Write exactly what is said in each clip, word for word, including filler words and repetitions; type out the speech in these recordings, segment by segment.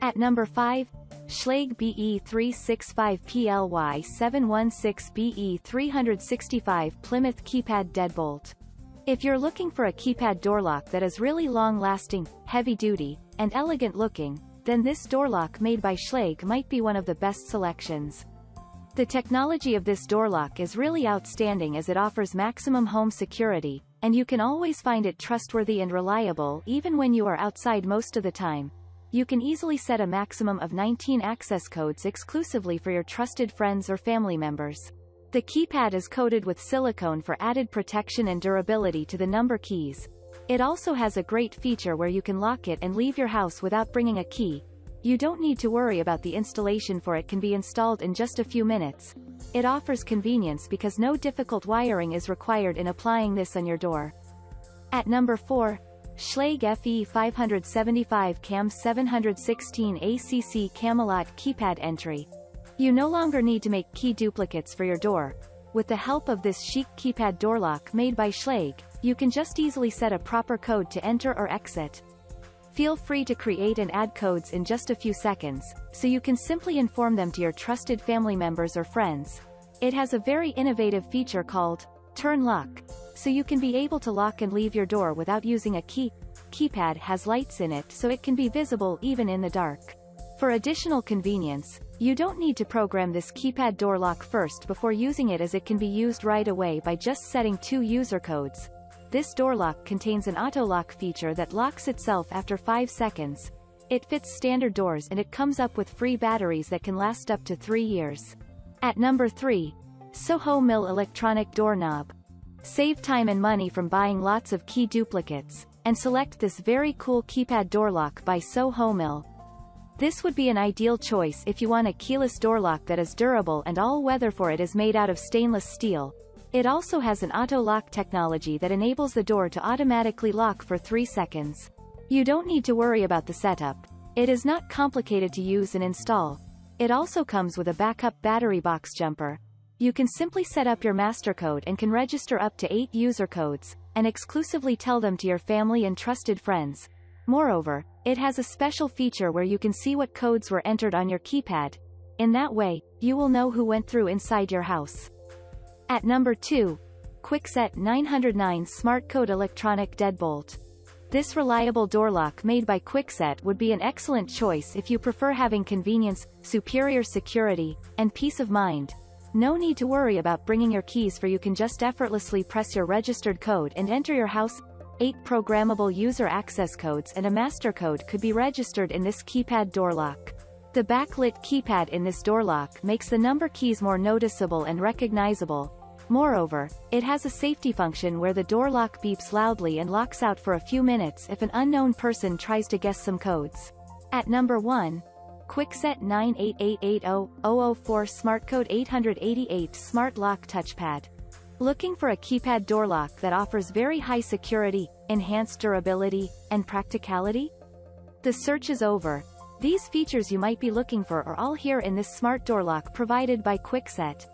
At number five, Schlage B E three six five P L Y seven one six B E three six five Plymouth Keypad Deadbolt. If you're looking for a keypad door lock that is really long-lasting, heavy-duty, and elegant-looking, then this door lock made by Schlage might be one of the best selections. The technology of this door lock is really outstanding as it offers maximum home security, and you can always find it trustworthy and reliable even when you are outside most of the time. You can easily set a maximum of nineteen access codes exclusively for your trusted friends or family members. The keypad is coated with silicone for added protection and durability to the number keys. It also has a great feature where you can lock it and leave your house without bringing a key. You don't need to worry about the installation, for it can be installed in just a few minutes. It offers convenience because no difficult wiring is required in applying this on your door. At number four, Schlage F E five seventy-five C A M seven sixteen A C C Camelot Keypad Entry. You no longer need to make key duplicates for your door. With the help of this chic keypad door lock made by Schlage, you can just easily set a proper code to enter or exit. Feel free to create and add codes in just a few seconds, so you can simply inform them to your trusted family members or friends. It has a very innovative feature called Turn Lock, so you can be able to lock and leave your door without using a key. Keypad has lights in it so it can be visible even in the dark. For additional convenience, you don't need to program this keypad door lock first before using it, as it can be used right away by just setting two user codes. This door lock contains an auto lock feature that locks itself after five seconds. It fits standard doors and it comes up with free batteries that can last up to three years. At number three, Soho Mill Electronic Doorknob. Save time and money from buying lots of key duplicates, and select this very cool keypad door lock by Soho Mill. This would be an ideal choice if you want a keyless door lock that is durable and all-weather, for it is made out of stainless steel. It also has an auto-lock technology that enables the door to automatically lock for three seconds. You don't need to worry about the setup. It is not complicated to use and install. It also comes with a backup battery box jumper. You can simply set up your master code and can register up to eight user codes, and exclusively tell them to your family and trusted friends. Moreover, it has a special feature where you can see what codes were entered on your keypad. In that way, you will know who went through inside your house. At number two, Kwikset nine oh nine Smart Code Electronic Deadbolt. This reliable door lock made by Kwikset would be an excellent choice if you prefer having convenience, superior security, and peace of mind. No need to worry about bringing your keys, for you can just effortlessly press your registered code and enter your house. Eight programmable user access codes and a master code could be registered in this keypad door lock. The backlit keypad in this door lock makes the number keys more noticeable and recognizable. Moreover, it has a safety function where the door lock beeps loudly and locks out for a few minutes if an unknown person tries to guess some codes. At number one, Kwikset nine eight eight eight zero zero zero four SmartCode eight eight eight Smart Lock Touchpad. Looking for a keypad door lock that offers very high security, enhanced durability, and practicality? The search is over. These features you might be looking for are all here in this smart door lock provided by Kwikset.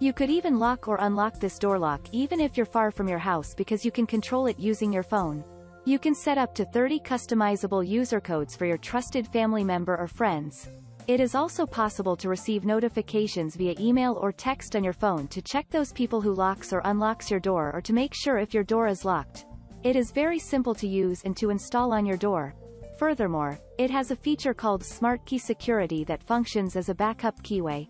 You could even lock or unlock this door lock even if you're far from your house, because you can control it using your phone. You can set up to thirty customizable user codes for your trusted family member or friends. It is also possible to receive notifications via email or text on your phone to check those people who locks or unlocks your door, or to make sure if your door is locked. It is very simple to use and to install on your door. Furthermore, it has a feature called Smart Key Security that functions as a backup keyway.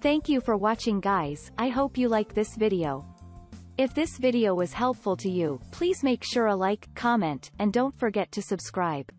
Thank you for watching, guys. I hope you like this video. If this video was helpful to you, please make sure a like, comment, and don't forget to subscribe.